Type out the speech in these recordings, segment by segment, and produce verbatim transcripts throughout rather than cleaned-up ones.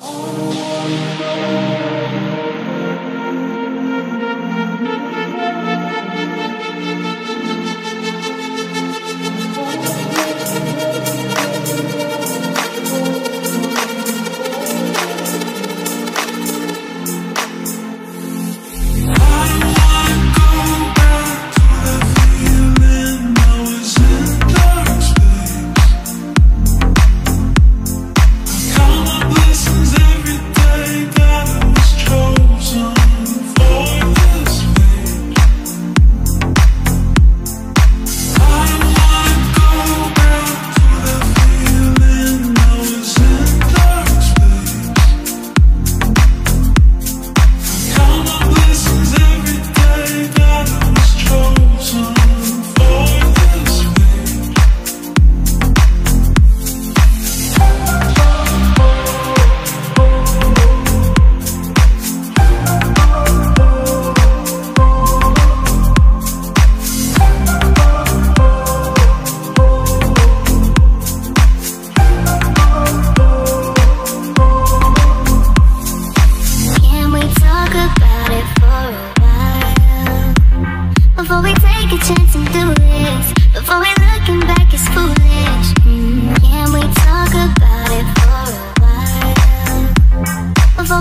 Before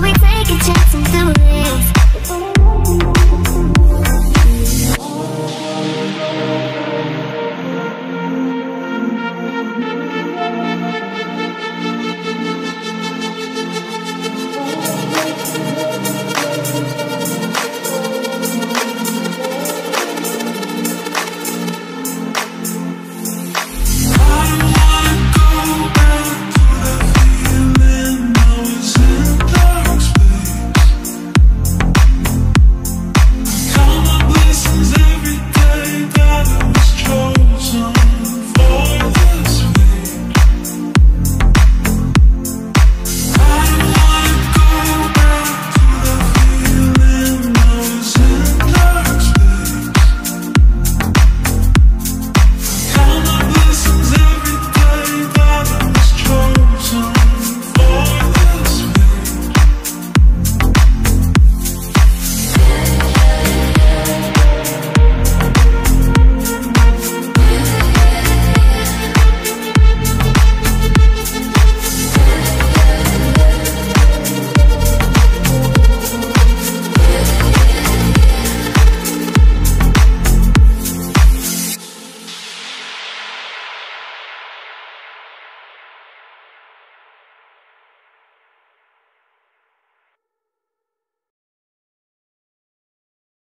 we take a chance and do it.